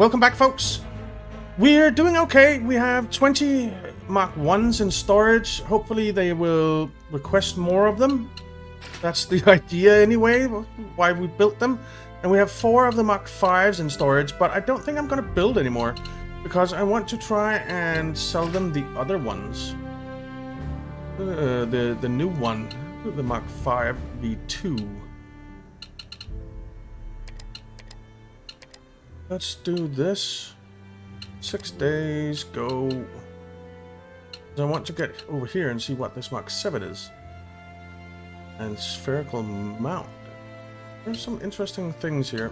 Welcome back, folks. We're doing okay. We have 20 Mach 1s in storage. Hopefully they will request more of them. That's the idea anyway, why we built them. And we have 4 of the Mach 5s in storage, but I don't think I'm going to build anymore, because I want to try and sell them the other ones. The new one, the Mach 5 V2. Let's do this. 6 days, go. I want to get over here and see what this Mach 7 is. And spherical mount. There's some interesting things here.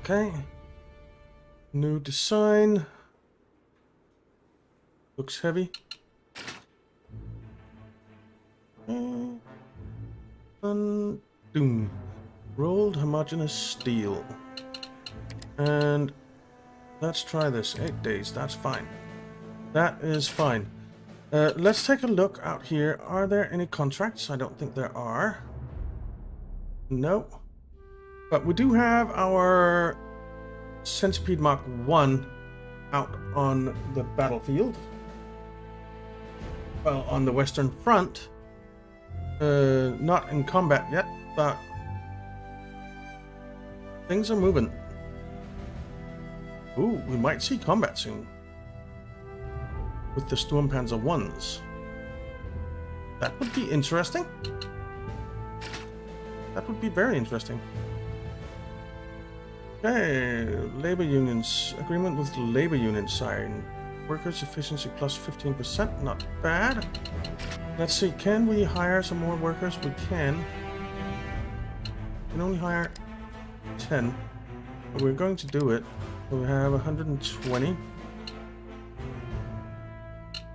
Okay. New design. Looks heavy. Okay. Doom. Rolled homogeneous steel. And let's try this. 8 days, that's fine. That is fine. Let's take a look out here. Are there any contracts? I don't think there are. No. But we do have our Centipede Mach 1 out on the battlefield. Well, on the Western Front. Not in combat yet, but things are moving. Ooh, we might see combat soon. With the Sturmpanzer 1s. That would be interesting. That would be very interesting. Okay, labor unions. Agreement with labor union signed. Workers' efficiency plus 15%. Not bad. Let's see, can we hire some more workers? We can. We can only hire 10. We're going to do it. We have 120.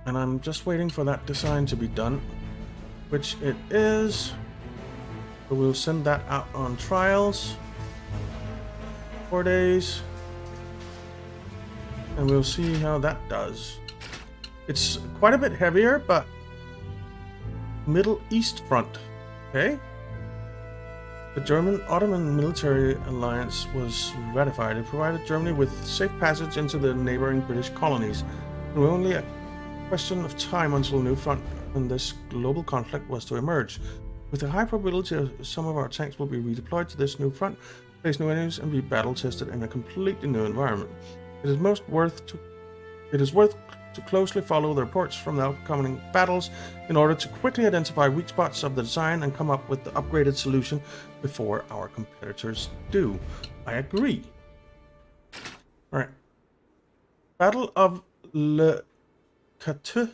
And I'm just waiting for that design to be done, which it is. But we'll send that out on trials. 4 days. And we'll see how that does. It's quite a bit heavier, but Middle East front. Okay. The German-Ottoman military alliance was ratified. It provided Germany with safe passage into the neighboring British colonies. It was only a question of time until a new front in this global conflict was to emerge. With a high probability that some of our tanks will be redeployed to this new front, face new enemies, and be battle-tested in a completely new environment. It is worth to closely follow the reports from the upcoming battles in order to quickly identify weak spots of the design and come up with the upgraded solution before our competitors do. I agree. All right. Battle of Le Cateau.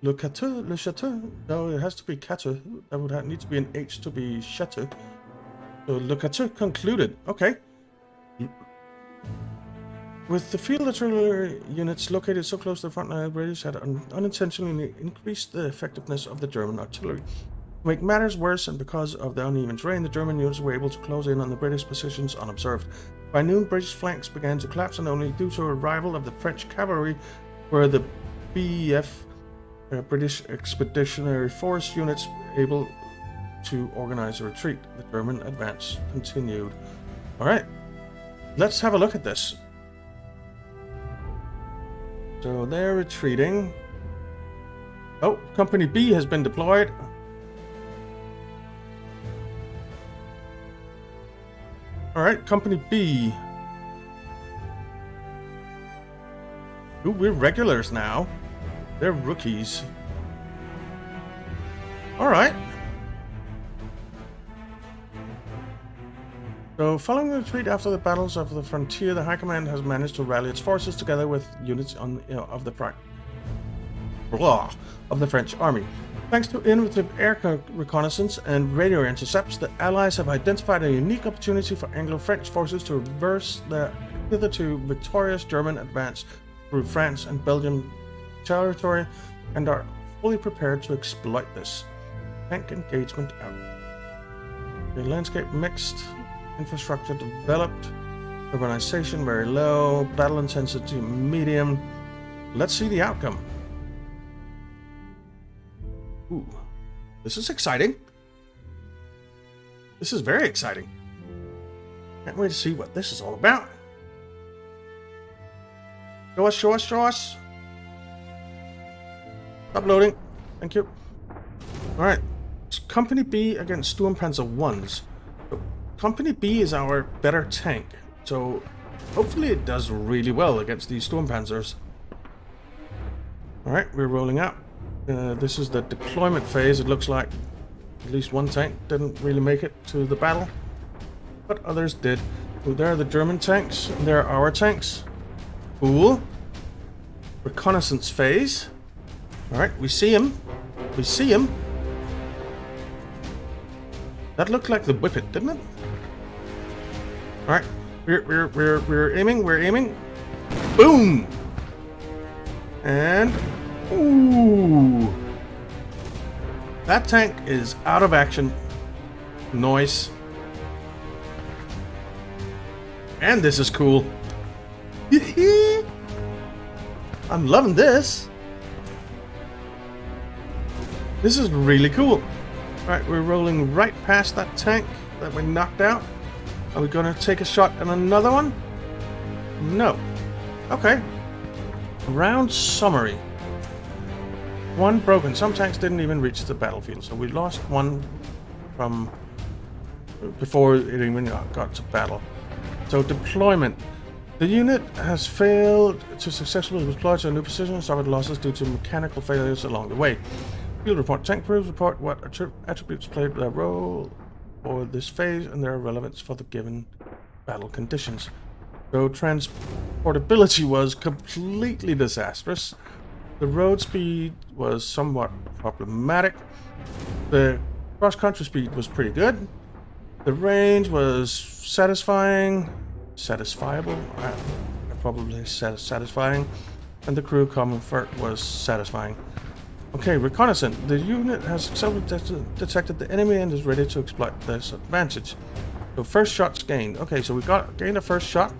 Le Cateau? Le Chateau? No, it has to be Cateau. That would need to be an H to be Chateau. So Le Cateau concluded. Okay. With the field artillery units located so close to the front line, the British had unintentionally increased the effectiveness of the German artillery. To make matters worse, and because of the uneven terrain, the German units were able to close in on the British positions unobserved. By noon, British flanks began to collapse, and only due to arrival of the French cavalry were the BEF, British Expeditionary Force units, able to organize a retreat. The German advance continued. Alright, let's have a look at this. So they're retreating. Oh, Company B has been deployed. Alright, Company B. Ooh, we're regulars now. They're rookies. Alright. So, following the retreat after the battles of the frontier, the High Command has managed to rally its forces together with units of the French Army. Thanks to innovative air reconnaissance and radio intercepts, the Allies have identified a unique opportunity for Anglo-French forces to reverse their hitherto victorious German advance through France and Belgian territory, and are fully prepared to exploit this. Tank engagement out. The landscape mixed. Infrastructure developed, urbanization very low, battle intensity medium. Let's see the outcome. Ooh, this is exciting. This is very exciting. Can't wait to see what this is all about. Show us, show us, show us. Uploading. Thank you. Alright. It's Company B against Sturmpanzer 1s. So Company B is our better tank. So hopefully it does really well against these Sturmpanzers. Alright, we're rolling out. This is the deployment phase. It looks like at least one tank didn't really make it to the battle, but others did. So there are the German tanks, and there are our tanks. Cool. Reconnaissance phase. Alright, we see him. We see him. That looked like the Whippet, didn't it? Alright, we're aiming, we're aiming. Boom! And... ooh! That tank is out of action. Nice. And this is cool. I'm loving this. This is really cool. Alright, we're rolling right past that tank that we knocked out. Are we going to take a shot at another one? No. Okay. Round summary. One broken. Some tanks didn't even reach the battlefield, so we lost one from before it even got to battle. So deployment. The unit has failed to successfully deploy to a new position, suffered losses due to mechanical failures along the way. Field report. Tank crews report what attributes played their role for this phase and their relevance for the given battle conditions. So transportability was completely disastrous. The road speed was somewhat problematic. The cross-country speed was pretty good. The range was satisfying. Satisfiable? I'd probably say satisfying. And the crew comfort was satisfying. Okay, reconnaissance. The unit has successfully detected the enemy and is ready to exploit this advantage. So first shot's gained. Okay, so we gained a first shot.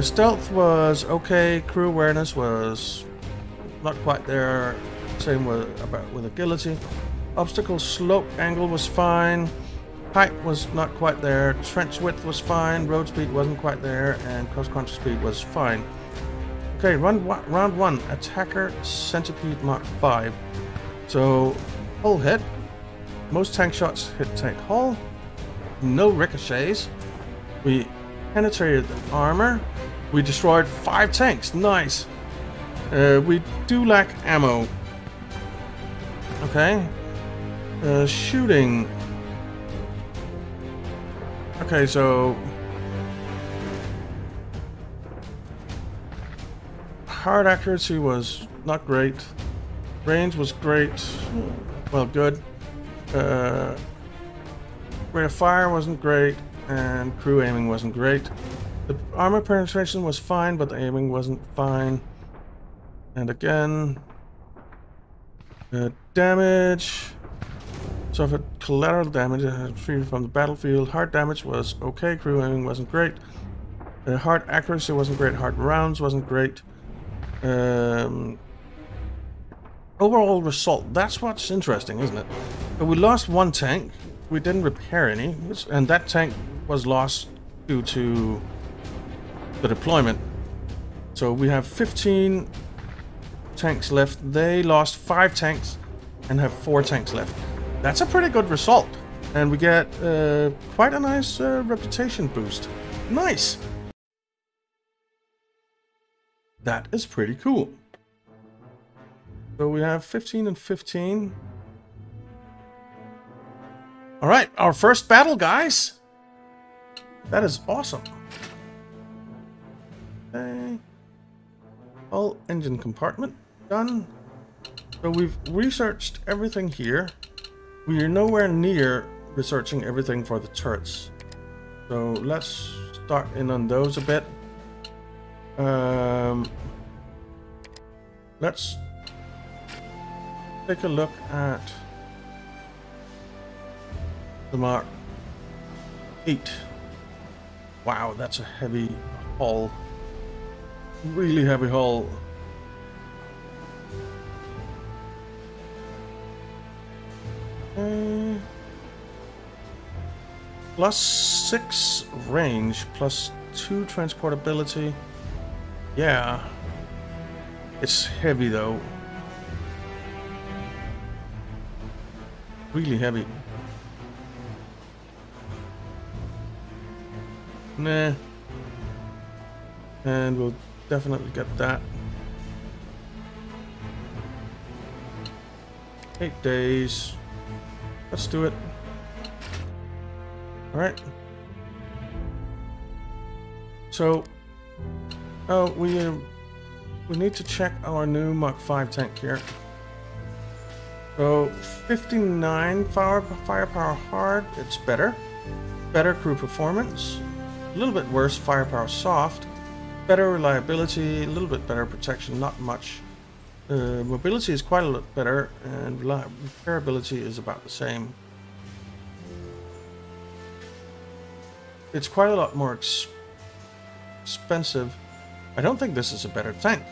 Stealth was okay. Crew awareness was not quite there. Same with agility. Obstacle slope angle was fine. Height was not quite there. Trench width was fine. Road speed wasn't quite there, and cross-country speed was fine. Okay, round one, Attacker Centipede Mach 5. So, hull hit. Most tank shots hit tank hull. No ricochets. We penetrated the armor. We destroyed 5 tanks. Nice. We do lack ammo. Okay. Shooting. Okay, so... hard accuracy was not great. Range was great. Well, good. Rate of fire wasn't great, and crew aiming wasn't great. The armor penetration was fine, but the aiming wasn't fine. And again, damage. Suffered collateral damage from the battlefield. Hard damage was okay. Crew aiming wasn't great. Hard accuracy wasn't great. Hard rounds wasn't great. Overall result, that's what's interesting, isn't it? We lost one tank, we didn't repair any, and that tank was lost due to the deployment. So we have 15 tanks left. They lost 5 tanks and have 4 tanks left. That's a pretty good result, and we get quite a nice reputation boost. Nice. That is pretty cool. So we have 15 and 15. All right, our first battle, guys. That is awesome. Okay. All engine compartment done. So we've researched everything here. We are nowhere near researching everything for the turrets. So let's start in on those a bit. Let's take a look at the Mach 8. Wow, that's a heavy hull. Really heavy hull. +6 range, +2 transportability. Yeah. It's heavy though. Really heavy. Nah. And we'll definitely get that. 8 days. Let's do it. Alright. So, oh, we need to check our new Mach 5 tank here. So, 59 firepower hard, it's better. Better crew performance. A little bit worse firepower soft. Better reliability, a little bit better protection, not much. Mobility is quite a lot better, and repairability is about the same. It's quite a lot more expensive. I don't think this is a better tank.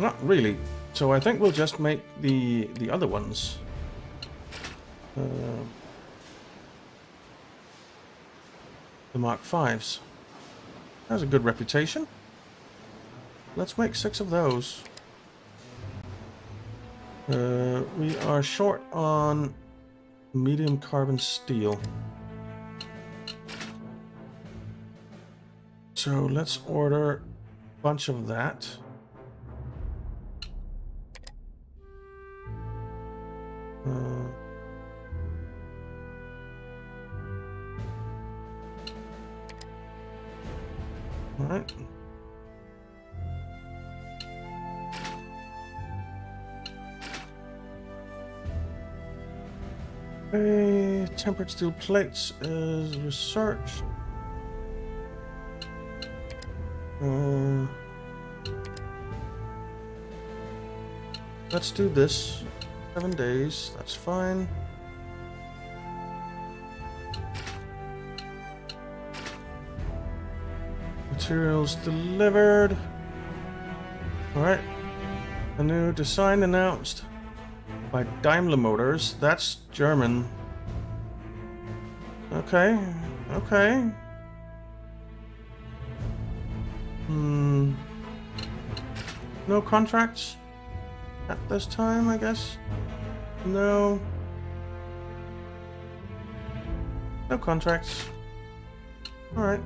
Not really. So I think we'll just make the other ones. The Mark 5s. That has a good reputation. Let's make 6 of those. We are short on medium carbon steel. So let's order a bunch of that. All right. Tempered steel plates is research. Let's do this. 7 days, that's fine. Materials delivered. Alright. A new design announced by Daimler Motors. That's German. Okay, okay. No contracts at this time, I guess. No. No contracts. All right.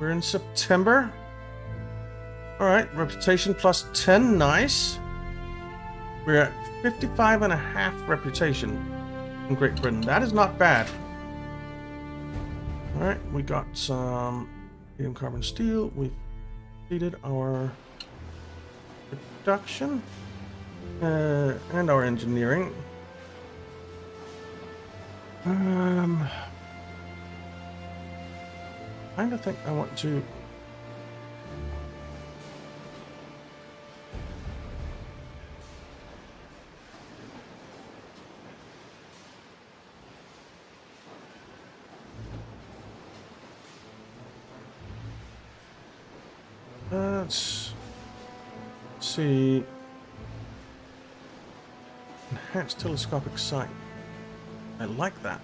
We're in September. All right, reputation +10, nice. We're at 55.5 reputation in Great Britain. That is not bad. All right, we got some medium carbon steel. We've completed our production and our engineering. I kind of think I want to. Let's see. Enhanced telescopic sight. I like that.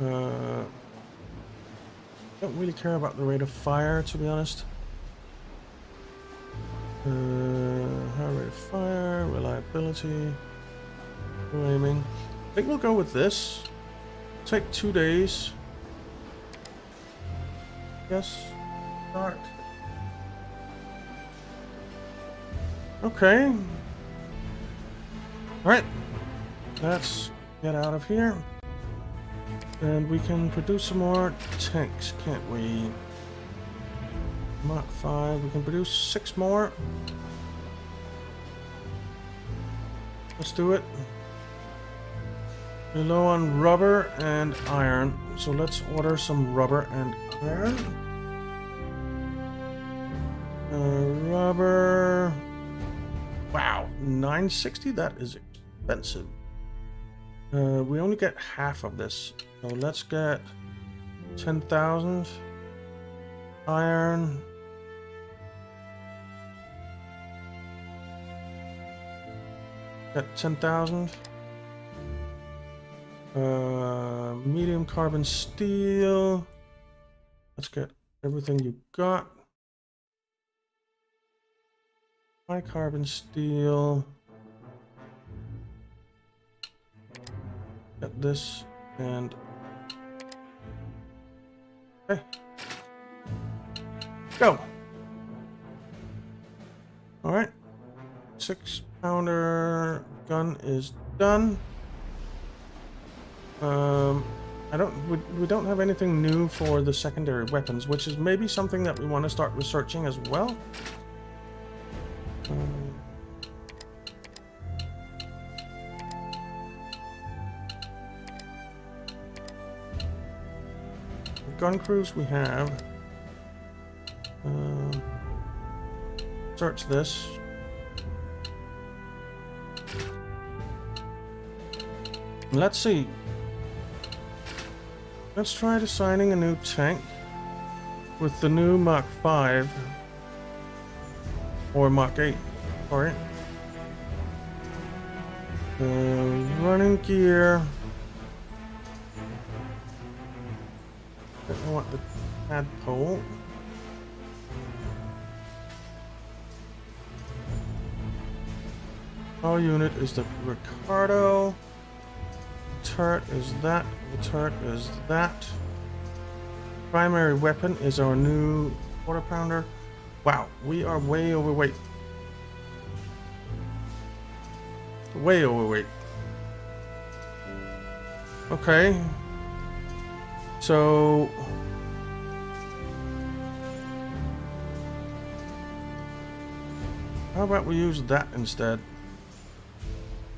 Don't really care about the rate of fire, to be honest. High rate of fire, reliability, aiming. I think we'll go with this. Take 2 days. Yes. Start. Okay. Alright. Let's get out of here. And we can produce some more tanks, can't we? Mach 5. We can produce 6 more. Let's do it. We're low on rubber and iron. So let's order some rubber and iron. Rubber... Wow, 960, that is expensive. We only get half of this. So let's get 10,000 iron. At 10,000. Medium carbon steel. Let's get everything you got. High carbon steel. Get this and okay. Go. All right. 6-pounder gun is done. We don't have anything new for the secondary weapons, which is maybe something that we want to start researching as well. Gun crews we have. Search this. Let's see. Let's try designing a new tank with the new Mach 5 or Mach 8. All right. The running gear. I want the tadpole. Our unit is the Ricardo. Turret is that, the turret is that. Primary weapon is our new quarter pounder. Wow, we are way overweight. Way overweight. Okay. So how about we use that instead?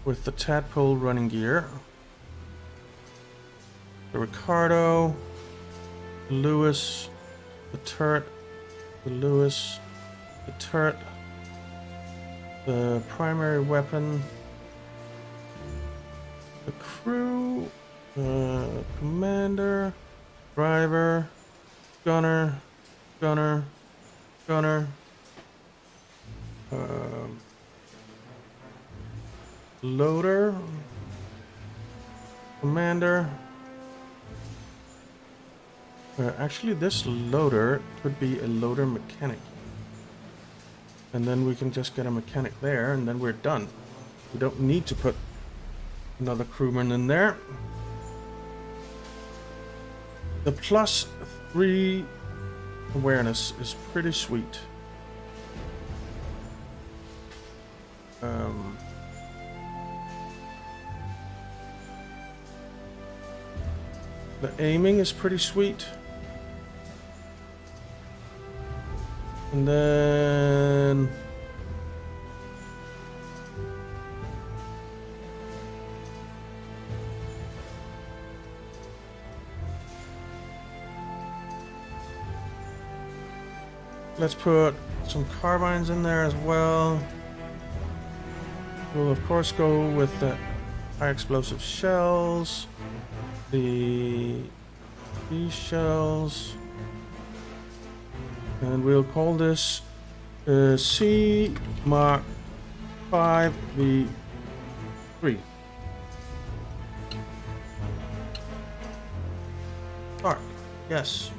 With the tadpole running gear. The Ricardo, Lewis, the turret, the Lewis, the turret, the primary weapon, the crew, the commander, driver, gunner, gunner, gunner, loader, commander. Actually, this loader could be a loader mechanic. And then we can just get a mechanic there, and then we're done. We don't need to put another crewman in there. The +3 awareness is pretty sweet. The aiming is pretty sweet. And then let's put some carbines in there as well. We'll of course go with the high explosive shells, the B shells, and we'll call this C Mark 5V3. Mark, yes.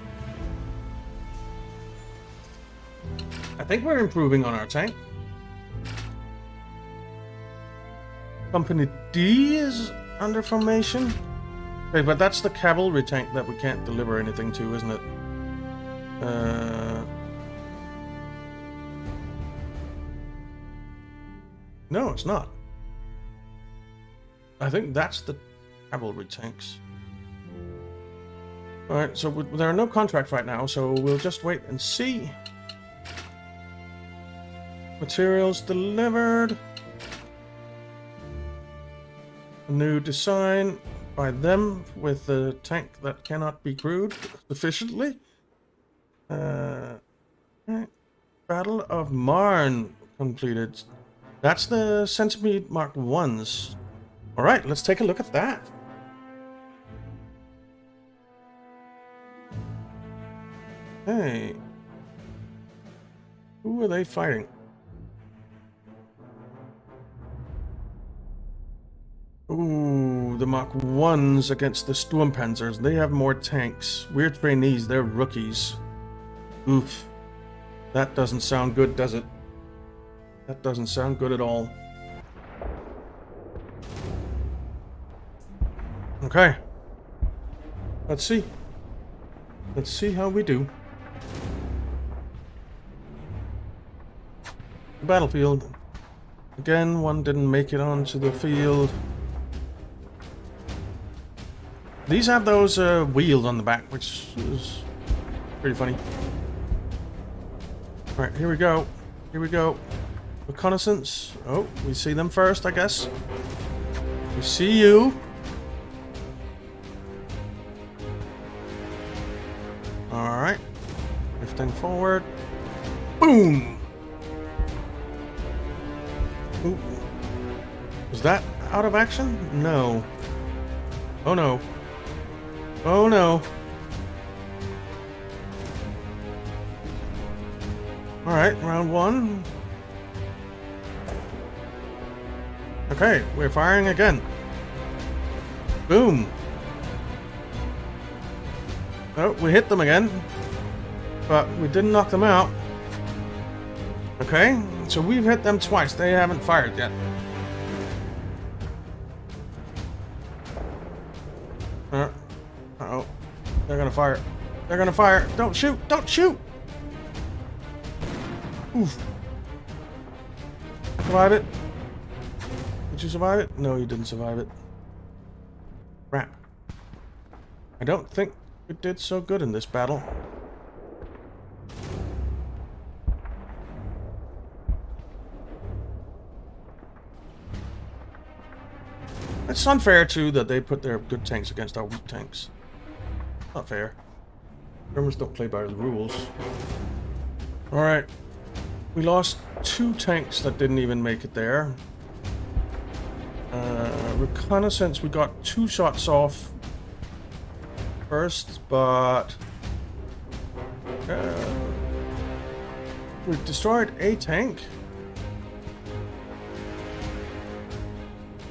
I think we're improving on our tank. Company D is under formation. Okay, but that's the cavalry tank that we can't deliver anything to, isn't it? No, it's not. I think that's the cavalry tanks. Alright, so there are no contracts right now, so we'll just wait and see. Materials delivered. A new design by them with the tank that cannot be crewed sufficiently. Okay. Battle of Marne completed. That's the Centipede Mark 1s. Alright, let's take a look at that. Hey. Who are they fighting? Ooh, the Mach 1s against the Sturmpanzers. They have more tanks. We're trainees, they're rookies. Oof. That doesn't sound good, does it? That doesn't sound good at all. Okay. Let's see. Let's see how we do. Battlefield. Again, one didn't make it onto the field. These have those wheels on the back, which is pretty funny. Alright, here we go. Here we go. Reconnaissance. Oh, we see them first, I guess. We see you. Alright. Lifting forward. Boom! Ooh. Was that out of action? No. Oh no. Oh no. Alright, round one. Okay, we're firing again. Boom. Oh, we hit them again. But we didn't knock them out. Okay, so we've hit them twice. They haven't fired yet. Uh-oh. They're gonna fire. They're gonna fire. Don't shoot! Don't shoot! Oof. Survive it. Did you survive it? No, you didn't survive it. Crap. I don't think we did so good in this battle. It's unfair, too, that they put their good tanks against our weak tanks. Not fair. Germans don't play by the rules. Alright. We lost two tanks that didn't even make it there. Reconnaissance, we got two shots off first, but we've destroyed a tank.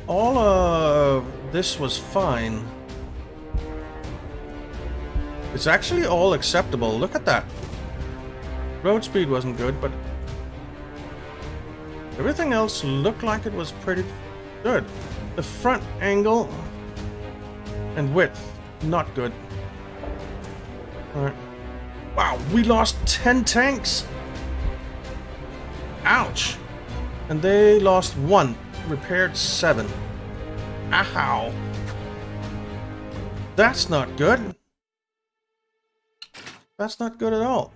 All of this was fine. It's actually all acceptable. Look at that. Road speed wasn't good, but everything else looked like it was pretty good. The front angle and width, not good. Alright. Wow, we lost 10 tanks! Ouch! And they lost one. Repaired 7. Ow. That's not good. That's not good at all.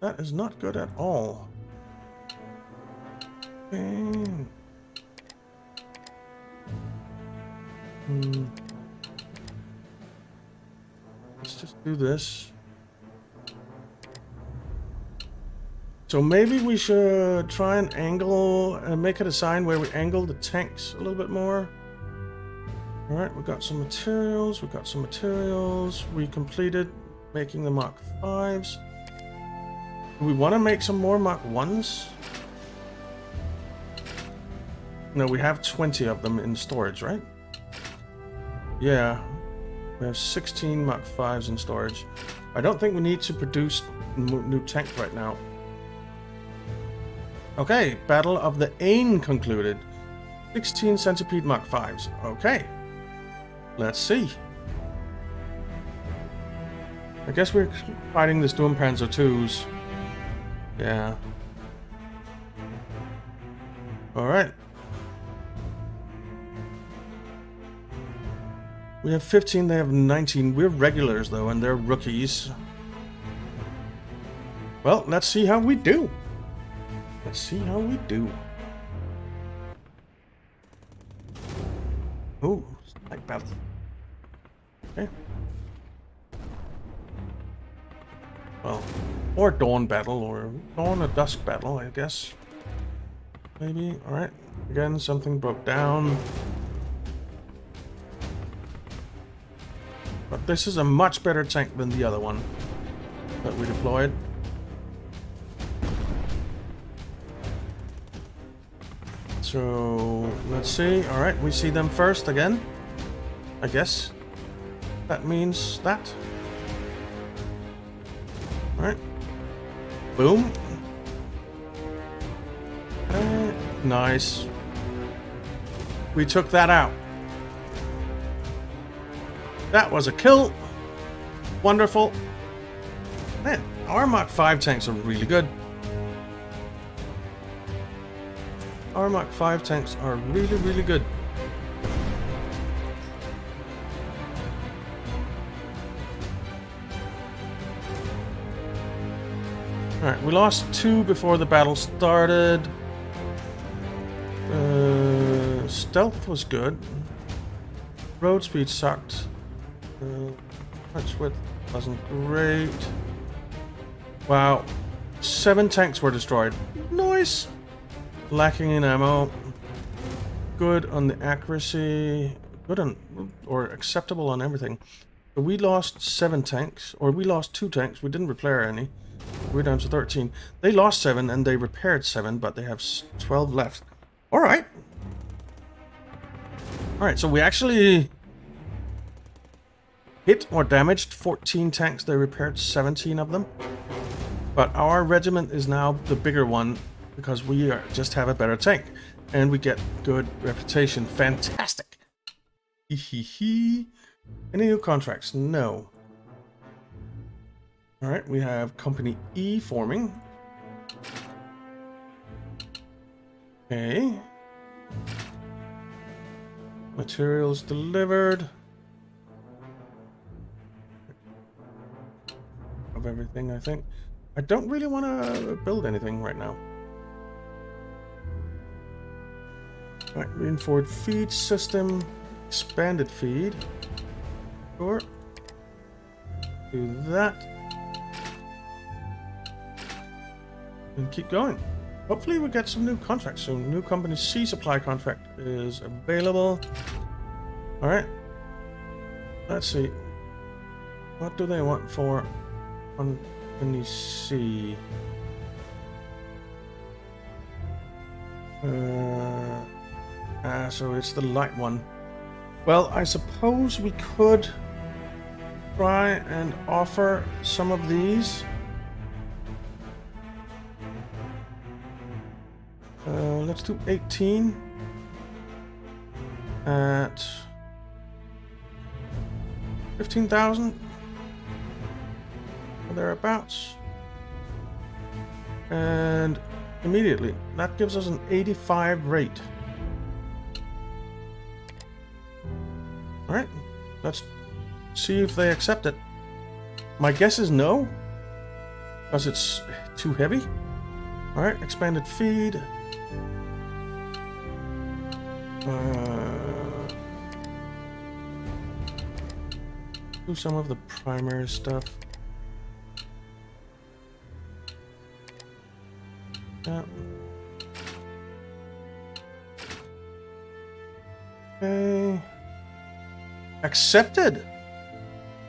That is not good at all. Okay. Let's just do this. So maybe we should try and angle and make it a sign where we angle the tanks a little bit more. Alright, we got some materials, we got some materials. We completed making the Mach 5s. Do we want to make some more Mach 1s? No, we have 20 of them in storage, right? Yeah. We have 16 Mach 5s in storage. I don't think we need to produce new tanks right now. Okay, Battle of the Aisne concluded. 16 Centipede Mach 5s. Okay. Let's see. I guess we're fighting the Sturmpanzer 2s. Yeah. Alright. We have 15, they have 19. We're regulars though, and they're rookies. Well, let's see how we do. Let's see how we do. Ooh, like battle. Okay. Well, or dawn battle, or dawn or dusk battle, I guess. Maybe. Alright. Again, something broke down. But this is a much better tank than the other one that we deployed. So let's see. All right, we see them first again, I guess. That means that. All right. Boom. Nice. We took that out. That was a kill. Wonderful. Man, our Mach 5 tanks are really good. Our Mach 5 tanks are really, really good. Alright, we lost 2 before the battle started. Stealth was good. Road speed sucked. Touch width wasn't great. Wow. 7 tanks were destroyed. Nice! Lacking in ammo. Good on the accuracy. Good on, or acceptable on everything. But we lost 7 tanks, or we lost 2 tanks. We didn't repair any. We're down to 13. They lost 7 and they repaired 7, but they have 12 left. Alright. Alright, so we actually hit or damaged 14 tanks. They repaired 17 of them. But our regiment is now the bigger one because we are, just have a better tank. And we get good reputation. Fantastic. Any new contracts? No. Alright, we have Company E forming. Okay. Materials delivered. Of everything, I think. I don't really want to build anything right now. Alright, reinforced feed system. Expanded feed. Sure. Do that. And keep going. Hopefully we'll get some new contracts soon. New Company C supply contract is available. Alright. Let's see. What do they want for Company C? So it's the light one. Well, I suppose we could try and offer some of these. Let's do 18 at 15,000 or thereabouts, and immediately that gives us an 85 rate. All right, let's see if they accept it. My guess is no, because it's too heavy. All right, expanded feed. Do some of the primary stuff. Yeah. Okay. Accepted.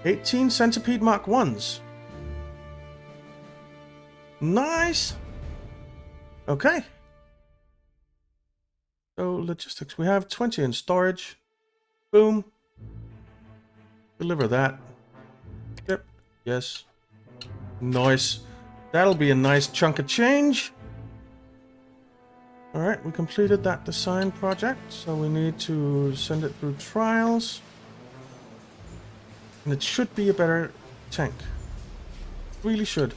18 Centipede Mach 1s. Nice. Okay. So logistics, we have 20 in storage. Boom. Deliver that. Yep. Yes. Nice. That'll be a nice chunk of change. All right, we completed that design project, so we need to send it through trials. And it should be a better tank. Really should.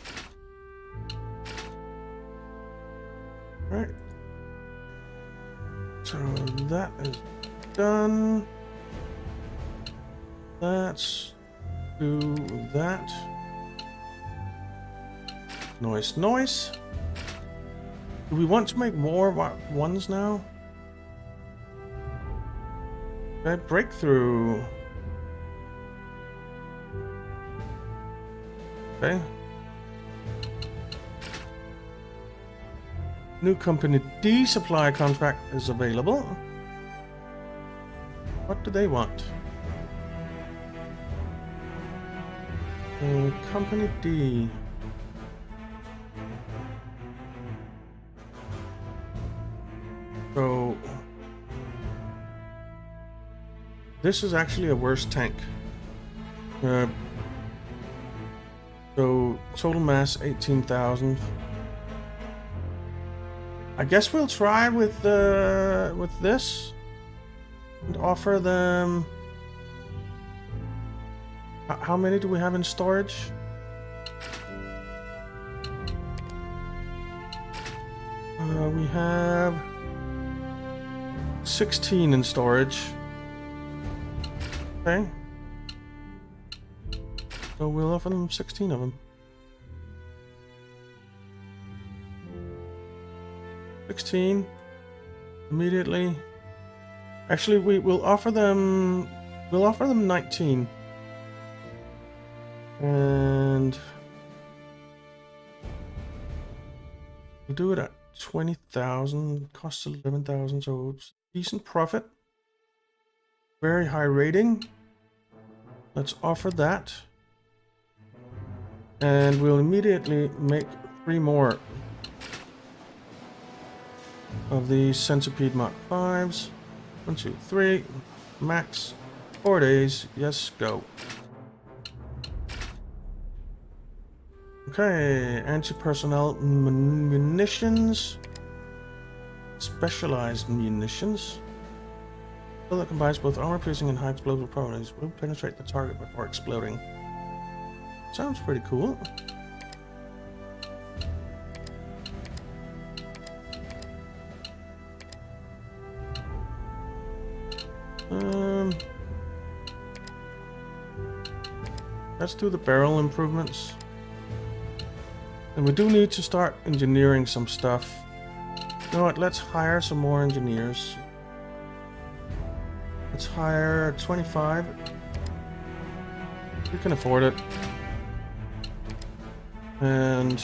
All right. So that is done. Let's do that. Nice, nice. Do we want to make more ones now? Okay, breakthrough. Okay. New Company D supply contract is available. What do they want? Company D. So this is actually a worse tank. So total mass 18,000. I guess we'll try with this and offer them. How many do we have in storage? We have 16 in storage. Okay. So we'll offer them 16 of them. 16. Immediately. Actually, we will offer them. We'll offer them 19. And we'll do it at 20,000. Costs 11,000, so it's decent profit. Very high rating. Let's offer that. And we'll immediately make 3 more of these Centipede Mach 5s. 1, 2, 3. Max. 4 days. Yes, go. Okay, anti-personnel munitions, specialized munitions. Well, that combines both armor-piercing and high-explosive properties. Will penetrate the target before exploding. Sounds pretty cool. Let's do the barrel improvements. And we do need to start engineering some stuff. You know what, let's hire some more engineers. Let's hire 25. We can afford it. And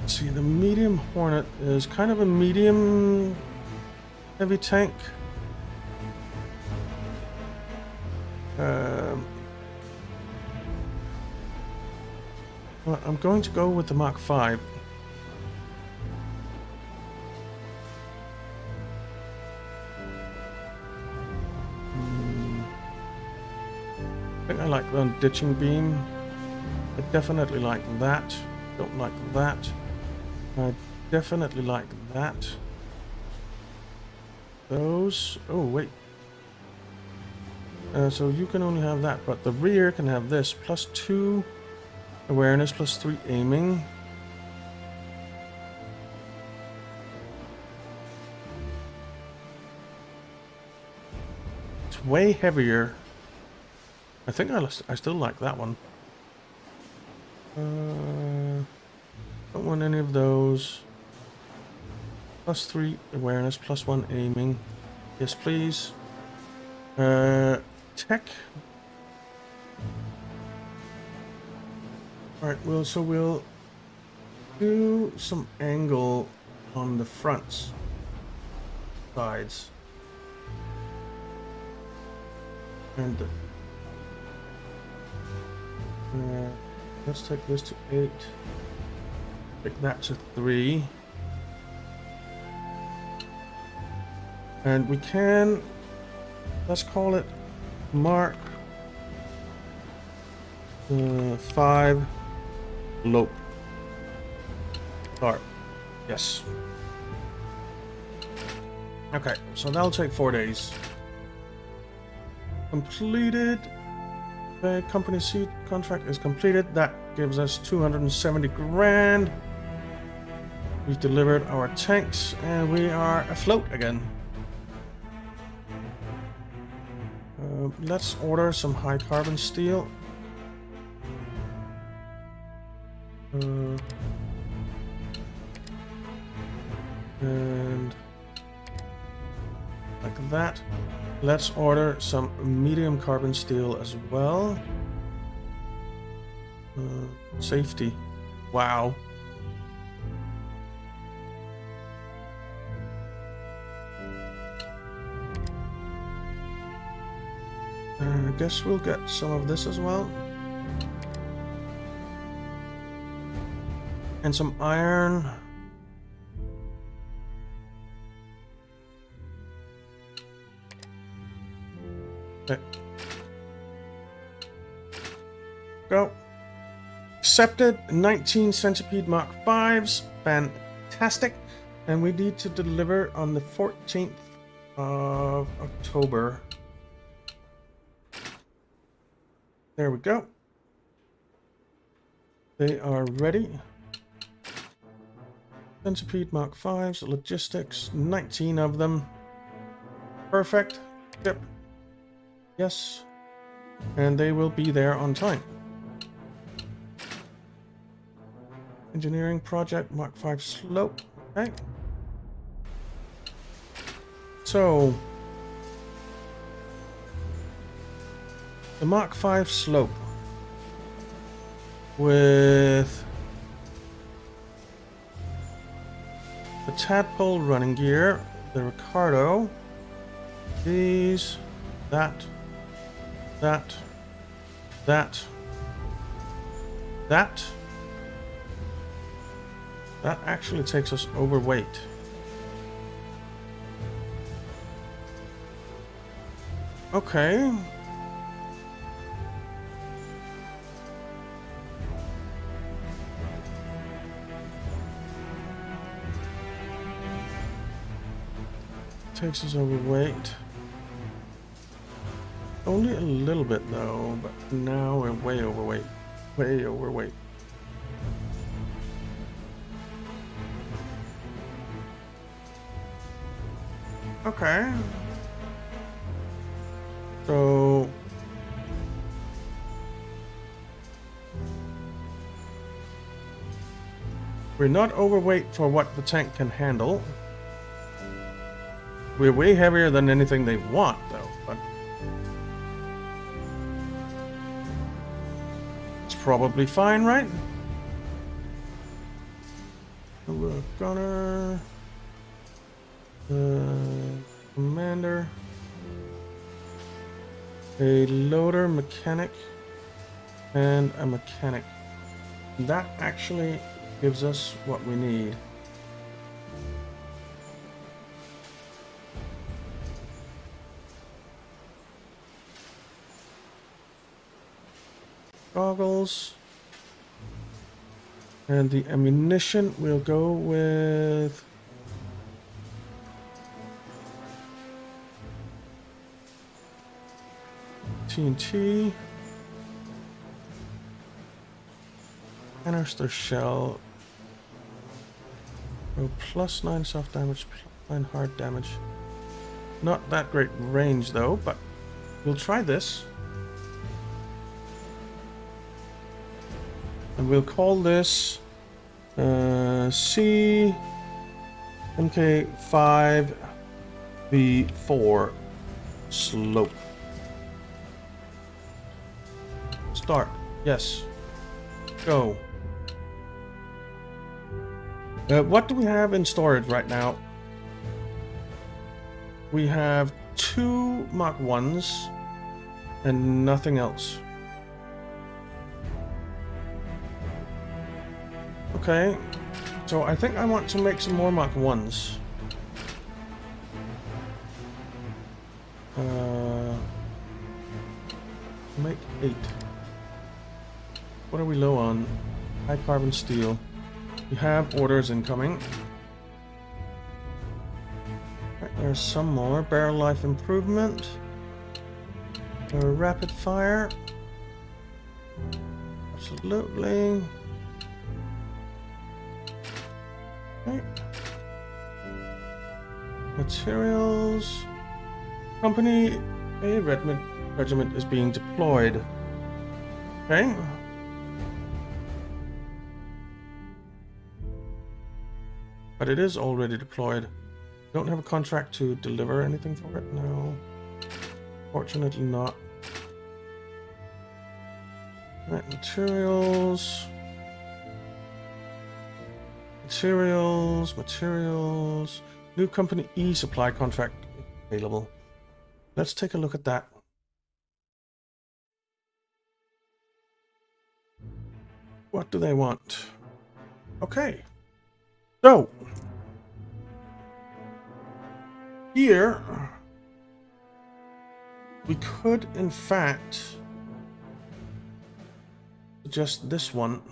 let's see, the medium Hornet is kind of a medium heavy tank. Well, I'm going to go with the Mach 5. I think I like the ditching beam. I definitely like that. Don't like that. I definitely like that. Those. Oh, wait. So you can only have that, but the rear can have this. Plus 2 awareness, plus 3 aiming. It's way heavier. I think I still like that one. Don't want any of those. Plus 3 awareness, plus 1 aiming. Yes, please. Tech. All right. Well, so we'll do some angle on the fronts, sides, and let's take this to 8. Take that to 3, and we can. Let's call it Mark 5 Lope. Start. Yes. Okay, so that'll take 4 days. Completed. The company seat contract is completed. That gives us 270 grand. We've delivered our tanks and we are afloat again. Let's order some high carbon steel. And like that. Let's order some medium carbon steel as well. Safety. Wow. I guess we'll get some of this as well. and some iron. Okay. Go. Accepted. 19 Centipede Mach 5s. Fantastic. And we need to deliver on the 14th of October. There we go. They are ready. Centipede Mach 5s, logistics, 19 of them. Perfect. Yep. Yes. And they will be there on time. Engineering project, Mach 5 slope. Okay. So, the Mach 5 slope with the Tadpole running gear, the Ricardo, these, that. That actually takes us overweight. Okay. Takes us overweight. Only a little bit though, but now we're way overweight. Way overweight. Okay. So we're not overweight for what the tank can handle. We're way heavier than anything they want, though, but it's probably fine, right? We're gonna commander, a loader mechanic, and a mechanic. That actually gives us what we need. Goggles, and the ammunition we'll go with TNT, canister shell, oh, plus 9 soft damage, plus 9 hard damage. Not that great range though, but we'll try this. And we'll call this C MK5V4 slope. Start. Yes. Go. What do we have in storage right now? We have 2 Mach 1s and nothing else. Okay, so I think I want to make some more Mach 1s. Make 8. What are we low on? High carbon steel. We have orders incoming. Right, there's some more. Barrel life improvement. Rapid fire. Absolutely. Materials company, a regiment is being deployed. Okay, but it is already deployed. Don't have a contract to deliver anything for it. No, fortunately not. Right, materials. New company E supply contract available. Let's take a look at that. What do they want? Okay. So here we could in fact suggest this one.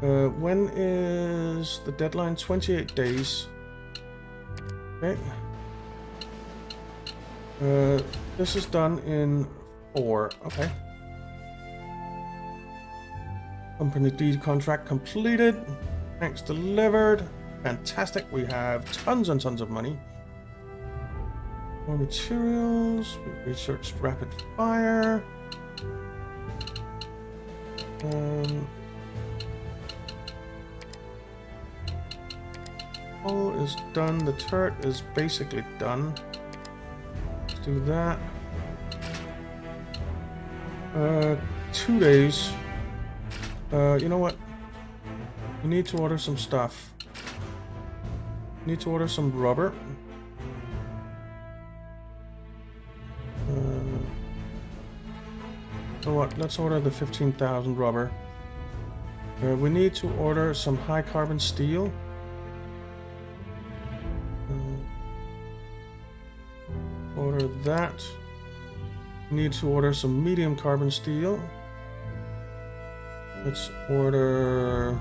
When is the deadline? 28 days. Okay. This is done in 4. Okay. Company deed contract completed. Tanks delivered. Fantastic. We have tons and tons of money. More materials. We researched rapid fire. All is done. The turret is basically done. Let's do that. 2 days. You know what? We need to order some stuff. We need to order some rubber. So what? Let's order the 15,000 rubber. We need to order some high carbon steel. That need to order some medium carbon steel. Let's order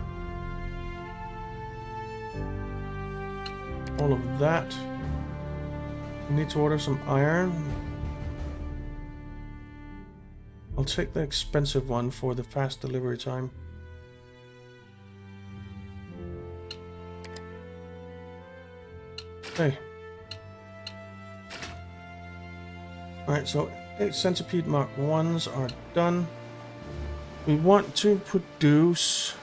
all of that. We need to order some iron. I'll take the expensive one for the fast delivery time. Okay. Alright, so 8 Centipede Mach 1s are done. We want to produce...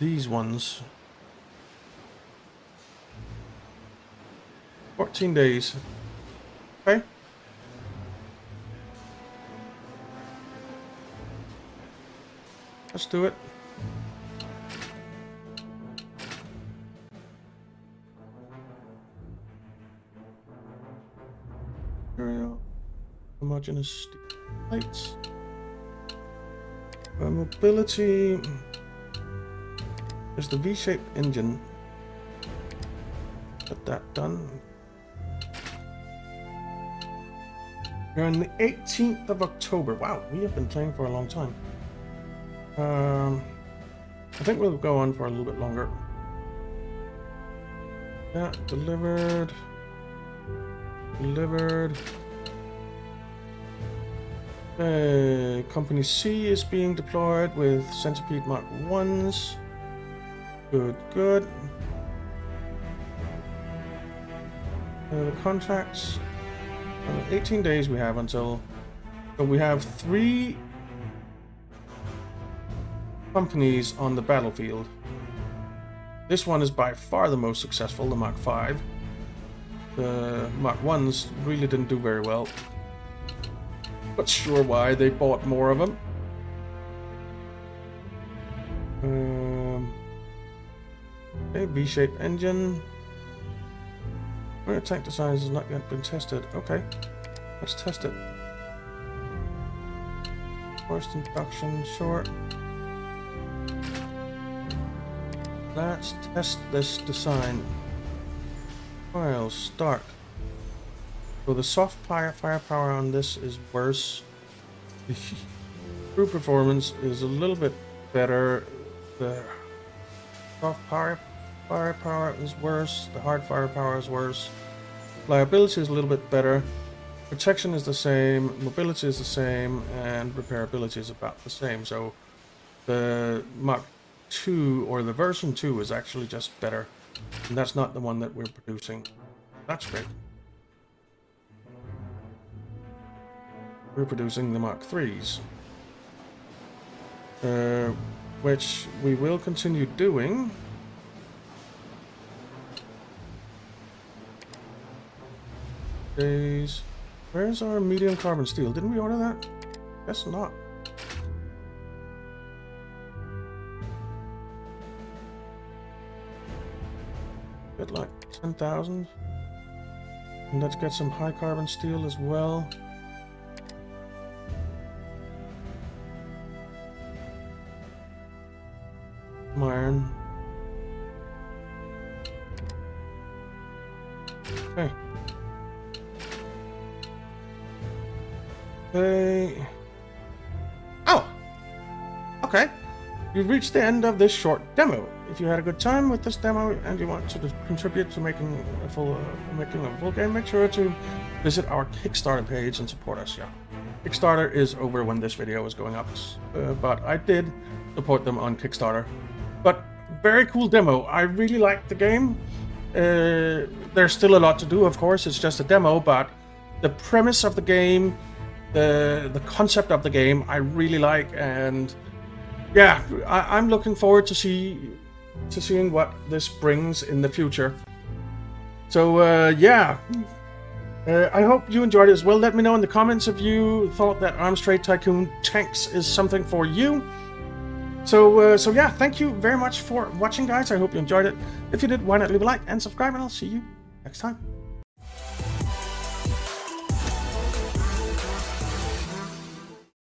these ones. 14 days. Okay. Let's do it. Homogeneous plates. Mobility is the V-shaped engine. Get that done. We're on the 18th of October. Wow, we have been playing for a long time. I think we'll go on for a little bit longer. Yeah, delivered. Delivered. Company C is being deployed with Centipede Mark 1s. Good, good. The contracts. 18 days we have until... so we have 3 companies on the battlefield. This one is by far the most successful, the Mach 5. The Mach 1s really didn't do very well. Not sure why they bought more of them. Okay, V-shaped engine. Where tank design has not yet been tested. Okay, let's test it. First induction, short. Let's test this design. Files, start. So the soft firepower on this is worse. The true performance is a little bit better. The soft firepower is worse. The hard firepower is worse. Liability is a little bit better. Protection is the same. Mobility is the same. And repairability is about the same. So the Mach 2 or the version 2 is actually just better. And that's not the one that we're producing. That's great. We're producing the Mach 3s, which we will continue doing. Days. Where's our medium carbon steel? Didn't we order that? Guess not. Good luck. 10,000. And let's get some high carbon steel as well. Iron. Okay. Okay. Oh! Okay. You've reached the end of this short demo. If you had a good time with this demo and you want to contribute to making a full game, make sure to visit our Kickstarter page and support us. Yeah, Kickstarter is over when this video is going up, but I did support them on Kickstarter. But very cool demo. I really liked the game. There's still a lot to do, of course. It's just a demo, but the premise of the game, the concept of the game, I really like, and yeah, I'm looking forward to seeing what this brings in the future. So yeah, I hope you enjoyed it as well. Let me know in the comments if you thought that Arms Trade Tycoon Tanks is something for you. So yeah, thank you very much for watching, guys. I hope you enjoyed it. If you did, why not leave a like and subscribe, and I'll see you next time.